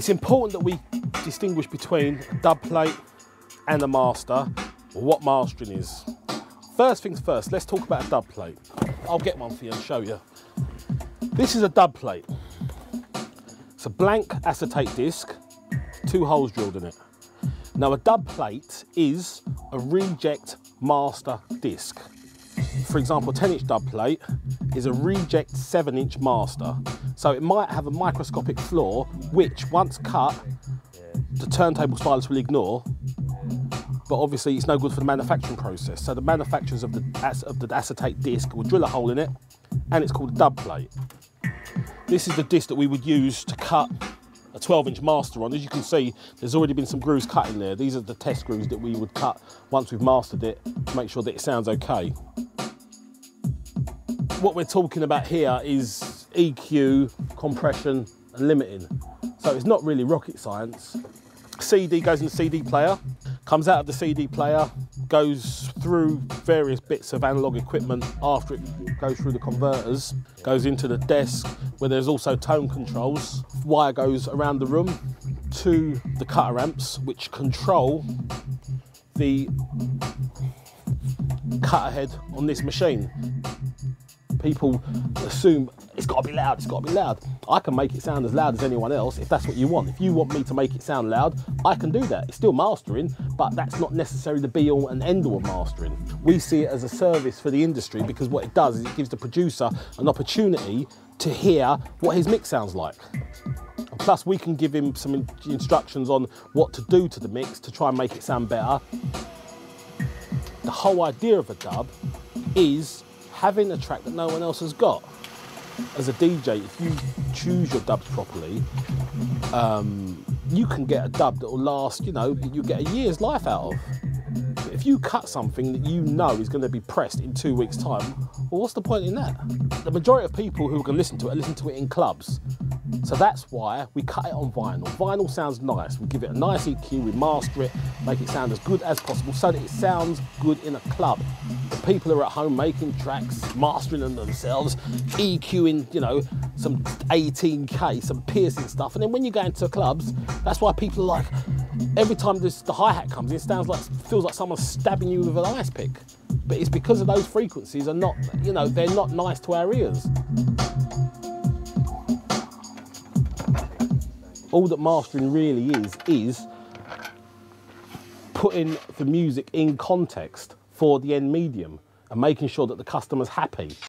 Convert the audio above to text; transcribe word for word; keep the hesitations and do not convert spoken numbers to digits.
It's important that we distinguish between a dub plate and a master, or what mastering is. First things first, let's talk about a dub plate. I'll get one for you and show you. This is a dub plate. It's a blank acetate disc, two holes drilled in it. Now a dub plate is a reject master disc. For example, a ten inch dub plate is a reject seven inch master. So it might have a microscopic flaw, which once cut, the turntable stylus will ignore, but obviously it's no good for the manufacturing process. So the manufacturers of the, of the acetate disc will drill a hole in it, and it's called a dub plate. This is the disc that we would use to cut a twelve inch master on. As you can see, there's already been some grooves cut in there. These are the test grooves that we would cut once we've mastered it to make sure that it sounds okay. What we're talking about here is E Q, compression, and limiting. So it's not really rocket science. C D goes in the C D player, comes out of the C D player, goes through various bits of analog equipment after it goes through the converters, goes into the desk where there's also tone controls. Wire goes around the room to the cutter amps, which control the cutter head on this machine. People assume it's got to be loud, it's got to be loud. I can make it sound as loud as anyone else if that's what you want. If you want me to make it sound loud, I can do that. It's still mastering, but that's not necessarily the be all and end all of mastering. We see it as a service for the industry, because what it does is it gives the producer an opportunity to hear what his mix sounds like. Plus we can give him some instructions on what to do to the mix to try and make it sound better. The whole idea of a dub is having a track that no one else has got. As a D J, if you choose your dubs properly, um, you can get a dub that will last, you know, you'll get a year's life out of. But if you cut something that you know is going to be pressed in two weeks' time, well, what's the point in that? The majority of people who are going to listen to it, listen to it in clubs. So that's why we cut it on vinyl. Vinyl sounds nice. We give it a nice E Q, we master it, make it sound as good as possible so that it sounds good in a club. The people who are at home making tracks, mastering them themselves, EQing, you know, some eighteen K, some piercing stuff. And then when you go into clubs, that's why people are like, every time this, the hi-hat comes in, it sounds like, feels like someone's stabbing you with an ice pick. But it's because of those frequencies are not, you know, they're not nice to our ears. All that mastering really is, is putting the music in context for the end medium and making sure that the customer's happy.